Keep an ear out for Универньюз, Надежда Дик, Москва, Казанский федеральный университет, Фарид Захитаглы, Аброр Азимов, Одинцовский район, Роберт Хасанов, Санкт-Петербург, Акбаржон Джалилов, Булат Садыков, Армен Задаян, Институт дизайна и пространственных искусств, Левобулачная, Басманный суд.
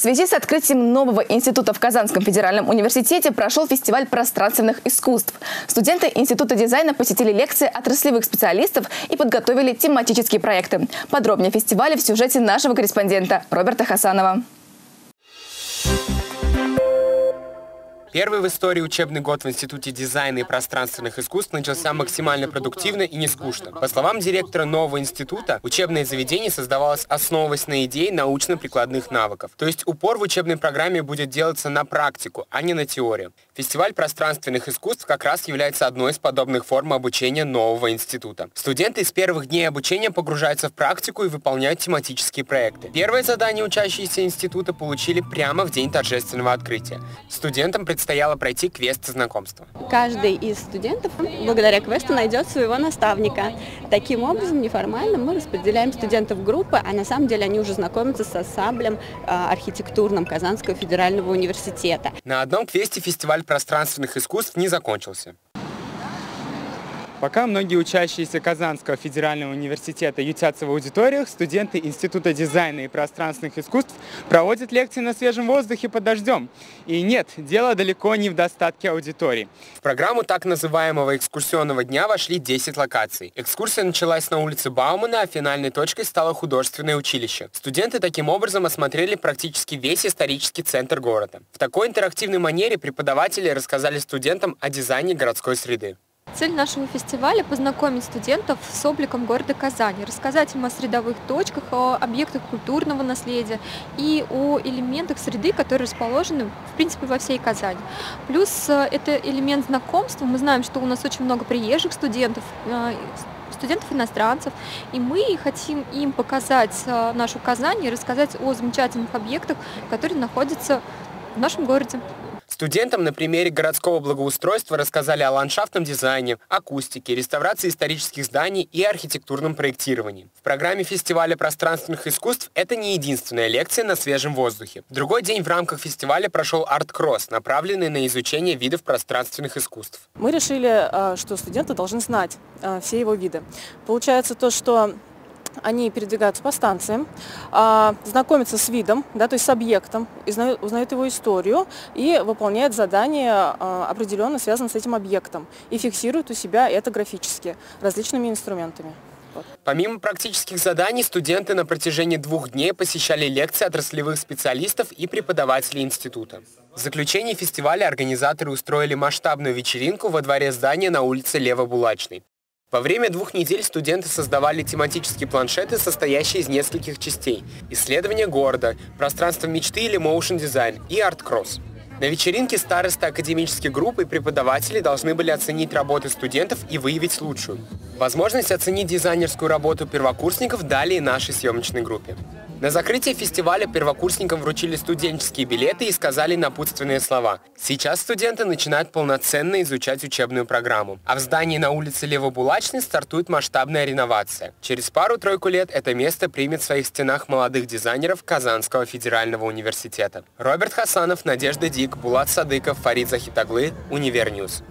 В связи с открытием нового института в Казанском федеральном университете прошел фестиваль пространственных искусств. Студенты Института дизайна посетили лекции отраслевых специалистов и подготовили тематические проекты. Подробнее о фестивале в сюжете нашего корреспондента Роберта Хасанова. Первый в истории учебный год в Институте дизайна и пространственных искусств начался максимально продуктивно и нескучно. По словам директора нового института, учебное заведение создавалось, основываясь на идее научно-прикладных навыков. То есть упор в учебной программе будет делаться на практику, а не на теорию. Фестиваль пространственных искусств как раз является одной из подобных форм обучения нового института. Студенты с первых дней обучения погружаются в практику и выполняют тематические проекты. Первое задание учащиеся института получили прямо в день торжественного открытия. Студентам предстояло пройти квест знакомства. Каждый из студентов благодаря квесту найдет своего наставника. Таким образом, неформально мы распределяем студентов в группы, а на самом деле они уже знакомятся с ансамблем архитектурным Казанского федерального университета. На одном квесте фестиваль пространственных искусств не закончился. Пока многие учащиеся Казанского федерального университета ютятся в аудиториях, студенты Института дизайна и пространственных искусств проводят лекции на свежем воздухе под дождем. И нет, дело далеко не в достатке аудитории. В программу так называемого экскурсионного дня вошли 10 локаций. Экскурсия началась на улице Баумана, а финальной точкой стало художественное училище. Студенты таким образом осмотрели практически весь исторический центр города. В такой интерактивной манере преподаватели рассказали студентам о дизайне городской среды. Цель нашего фестиваля – познакомить студентов с обликом города Казани, рассказать им о средовых точках, о объектах культурного наследия и о элементах среды, которые расположены, в принципе, во всей Казани. Плюс это элемент знакомства. Мы знаем, что у нас очень много приезжих студентов, студентов-иностранцев, и мы хотим им показать нашу Казань и рассказать о замечательных объектах, которые находятся в нашем городе. Студентам на примере городского благоустройства рассказали о ландшафтном дизайне, акустике, реставрации исторических зданий и архитектурном проектировании. В программе фестиваля пространственных искусств это не единственная лекция на свежем воздухе. В другой день в рамках фестиваля прошел арт-кросс, направленный на изучение видов пространственных искусств. Мы решили, что студенты должны знать все его виды. Получается то, что они передвигаются по станциям, знакомятся с видом, да, то есть с объектом, узнают его историю и выполняют задания, определенно связанные с этим объектом, и фиксируют у себя это графически различными инструментами. Помимо практических заданий, студенты на протяжении 2 дней посещали лекции отраслевых специалистов и преподавателей института. В заключении фестиваля организаторы устроили масштабную вечеринку во дворе здания на улице Лево-Булачной. Во время 2 недель студенты создавали тематические планшеты, состоящие из нескольких частей – исследования города, пространство мечты или моушн-дизайн и арт-кросс. На вечеринке старосты академических групп и преподаватели должны были оценить работы студентов и выявить лучшую. Возможность оценить дизайнерскую работу первокурсников дали и нашей съемочной группе. На закрытии фестиваля первокурсникам вручили студенческие билеты и сказали напутственные слова. Сейчас студенты начинают полноценно изучать учебную программу. А в здании на улице Левобулачной стартует масштабная реновация. Через пару-тройку лет это место примет в своих стенах молодых дизайнеров Казанского федерального университета. Роберт Хасанов, Надежда Дик, Булат Садыков, Фарид Захитаглы, Универньюз.